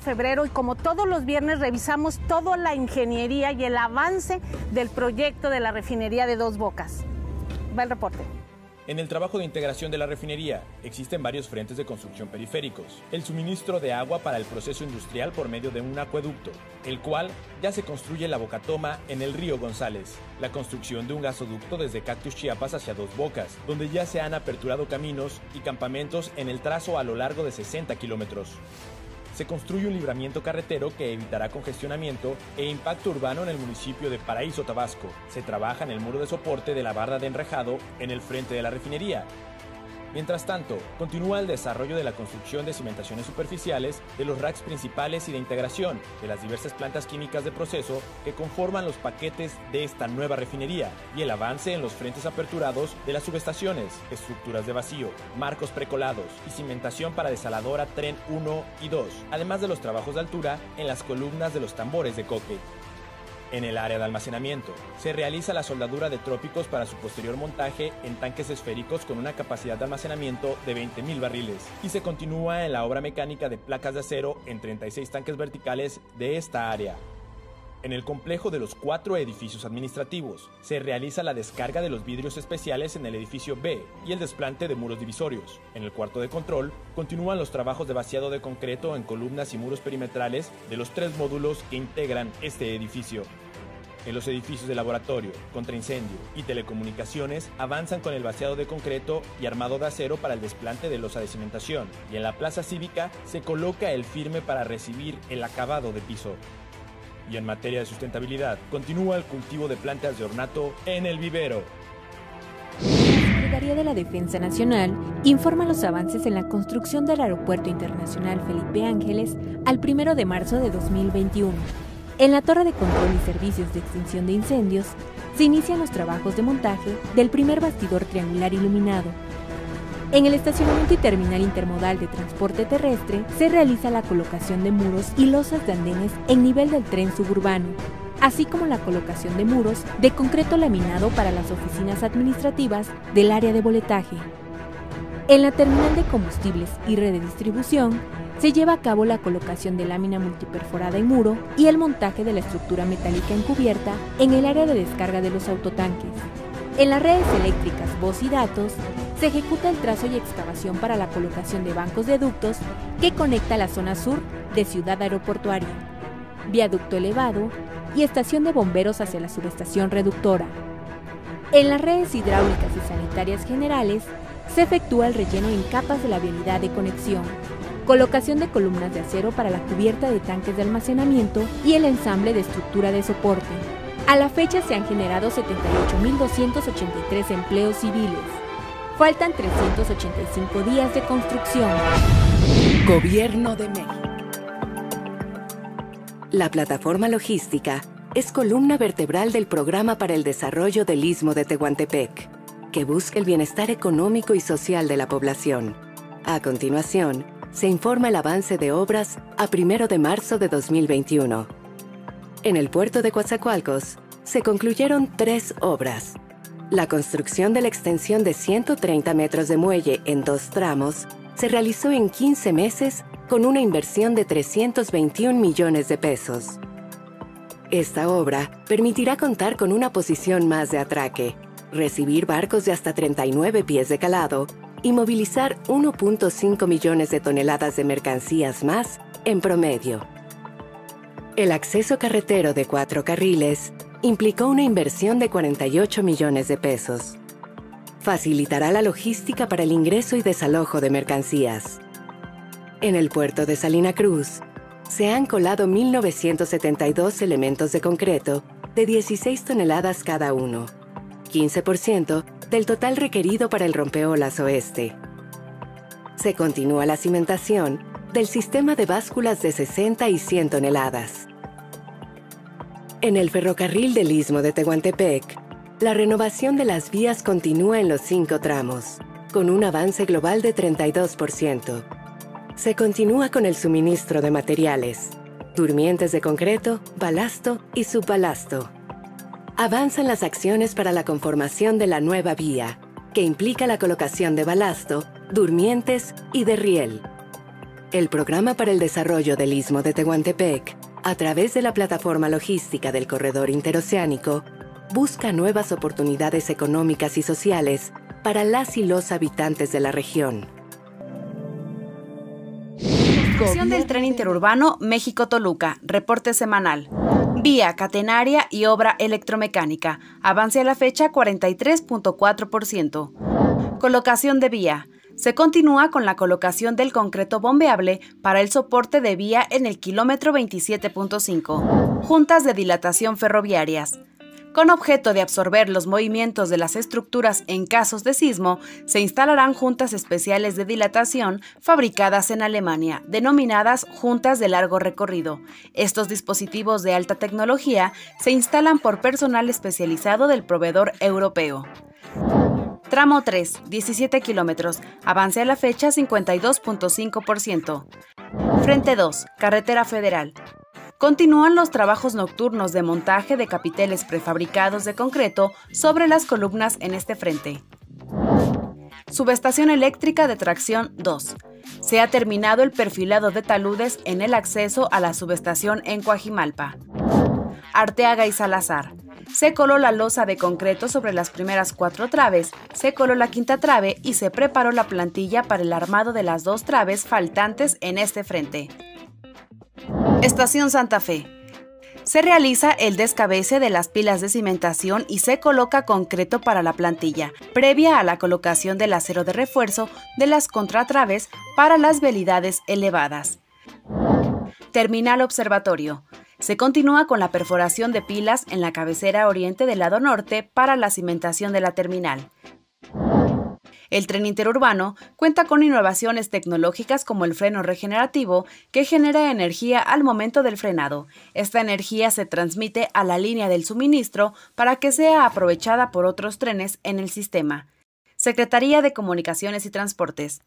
de febrero, y como todos los viernes revisamos toda la ingeniería y el avance del proyecto de la refinería de Dos Bocas. Va el reporte. En el trabajo de integración de la refinería existen varios frentes de construcción periféricos. El suministro de agua para el proceso industrial por medio de un acueducto, el cual ya se construye la bocatoma en el río González. La construcción de un gasoducto desde Cactus Chiapas hacia Dos Bocas, donde ya se han aperturado caminos y campamentos en el trazo a lo largo de 60 kilómetros. Se construye un libramiento carretero que evitará congestionamiento e impacto urbano en el municipio de Paraíso, Tabasco. Se trabaja en el muro de soporte de la barra de enrejado en el frente de la refinería. Mientras tanto, continúa el desarrollo de la construcción de cimentaciones superficiales, de los racks principales y de integración de las diversas plantas químicas de proceso que conforman los paquetes de esta nueva refinería, y el avance en los frentes aperturados de las subestaciones, estructuras de vacío, marcos precolados y cimentación para desaladora Tren 1 y 2, además de los trabajos de altura en las columnas de los tambores de coque. En el área de almacenamiento, se realiza la soldadura de trópicos para su posterior montaje en tanques esféricos con una capacidad de almacenamiento de 20.000 barriles. Y se continúa en la obra mecánica de placas de acero en 36 tanques verticales de esta área. En el complejo de los 4 edificios administrativos, se realiza la descarga de los vidrios especiales en el edificio B y el desplante de muros divisorios. En el cuarto de control, continúan los trabajos de vaciado de concreto en columnas y muros perimetrales de los 3 módulos que integran este edificio. En los edificios de laboratorio, contraincendio y telecomunicaciones avanzan con el vaciado de concreto y armado de acero para el desplante de losa de cimentación, y en la plaza cívica se coloca el firme para recibir el acabado de piso. Y en materia de sustentabilidad, continúa el cultivo de plantas de ornato en el vivero. La Secretaría de la Defensa Nacional informa los avances en la construcción del Aeropuerto Internacional Felipe Ángeles al 1 de marzo de 2021. En la Torre de Control y Servicios de Extinción de Incendios, se inician los trabajos de montaje del primer bastidor triangular iluminado. En el estacionamiento y terminal intermodal de transporte terrestre se realiza la colocación de muros y losas de andenes en nivel del tren suburbano, así como la colocación de muros de concreto laminado para las oficinas administrativas del área de boletaje. En la terminal de combustibles y red de distribución se lleva a cabo la colocación de lámina multiperforada y muro y el montaje de la estructura metálica encubierta en el área de descarga de los autotanques. En las redes eléctricas, voz y datos, se ejecuta el trazo y excavación para la colocación de bancos de ductos que conecta la zona sur de Ciudad Aeroportuaria, viaducto elevado y estación de bomberos hacia la subestación reductora. En las redes hidráulicas y sanitarias generales se efectúa el relleno en capas de la vialidad de conexión, colocación de columnas de acero para la cubierta de tanques de almacenamiento y el ensamble de estructura de soporte. A la fecha se han generado 78.283 empleos civiles. Faltan 385 días de construcción. Gobierno de México. La plataforma logística es columna vertebral del Programa para el Desarrollo del Istmo de Tehuantepec, que busca el bienestar económico y social de la población. A continuación, se informa el avance de obras a 1 de marzo de 2021. En el puerto de Coatzacoalcos se concluyeron 3 obras. La construcción de la extensión de 130 metros de muelle en 2 tramos se realizó en 15 meses con una inversión de 321 millones de pesos. Esta obra permitirá contar con una posición más de atraque, recibir barcos de hasta 39 pies de calado y movilizar 1.5 millones de toneladas de mercancías más en promedio. El acceso carretero de 4 carriles implicó una inversión de 48 millones de pesos. Facilitará la logística para el ingreso y desalojo de mercancías. En el puerto de Salina Cruz, se han colado 1.972 elementos de concreto de 16 toneladas cada uno, 15% del total requerido para el rompeolas oeste. Se continúa la cimentación del sistema de básculas de 60 y 100 toneladas. En el ferrocarril del Istmo de Tehuantepec, la renovación de las vías continúa en los 5 tramos, con un avance global de 32%. Se continúa con el suministro de materiales, durmientes de concreto, balasto y subbalasto. Avanzan las acciones para la conformación de la nueva vía, que implica la colocación de balasto, durmientes y de riel. el Programa para el Desarrollo del Istmo de Tehuantepec, a través de la plataforma logística del Corredor Interoceánico, busca nuevas oportunidades económicas y sociales para las y los habitantes de la región. Construcción del Tren Interurbano México-Toluca, reporte semanal. Vía catenaria y obra electromecánica, avance a la fecha 43.4%. Colocación de vía. Se continúa con la colocación del concreto bombeable para el soporte de vía en el kilómetro 27.5. Juntas de dilatación ferroviarias. Con objeto de absorber los movimientos de las estructuras en casos de sismo, se instalarán juntas especiales de dilatación fabricadas en Alemania, denominadas juntas de largo recorrido. Estos dispositivos de alta tecnología se instalan por personal especializado del proveedor europeo. Tramo 3, 17 kilómetros, avance a la fecha 52.5%. Frente 2, Carretera Federal. Continúan los trabajos nocturnos de montaje de capiteles prefabricados de concreto sobre las columnas en este frente. Subestación eléctrica de tracción 2. Se ha terminado el perfilado de taludes en el acceso a la subestación en Cuajimalpa. Arteaga y Salazar. Se coló la losa de concreto sobre las primeras 4 traves, se coló la quinta trave y se preparó la plantilla para el armado de las 2 traves faltantes en este frente. Estación Santa Fe. Se realiza el descabece de las pilas de cimentación y se coloca concreto para la plantilla, previa a la colocación del acero de refuerzo de las contratraves para las vialidades elevadas. Terminal Observatorio. Se continúa con la perforación de pilas en la cabecera oriente del lado norte para la cimentación de la terminal. El tren interurbano cuenta con innovaciones tecnológicas como el freno regenerativo, que genera energía al momento del frenado. Esta energía se transmite a la línea del suministro para que sea aprovechada por otros trenes en el sistema. Secretaría de Comunicaciones y Transportes.